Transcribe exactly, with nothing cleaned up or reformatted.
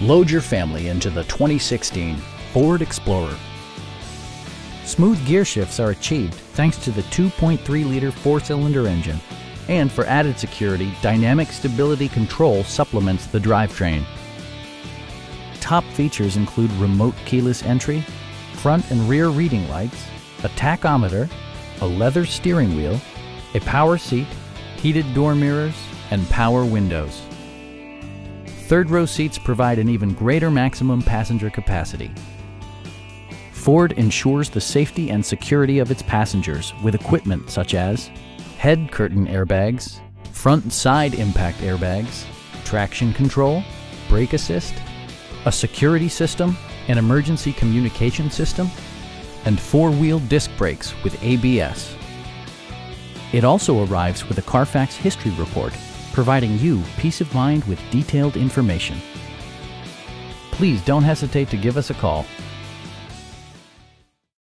Load your family into the twenty sixteen Ford Explorer. Smooth gear shifts are achieved thanks to the two point three liter four-cylinder engine, and for added security, Dynamic Stability Control supplements the drivetrain. Top features include remote keyless entry, front and rear reading lights, a tachometer, a leather steering wheel, a power seat, heated door mirrors, and power windows. Third-row seats provide an even greater maximum passenger capacity. Ford ensures the safety and security of its passengers with equipment such as head curtain airbags, front and side impact airbags, traction control, brake assist, a security system, an emergency communication system, and four-wheel disc brakes with A B S. It also arrives with a Carfax history report, providing you peace of mind with detailed information. Please don't hesitate to give us a call.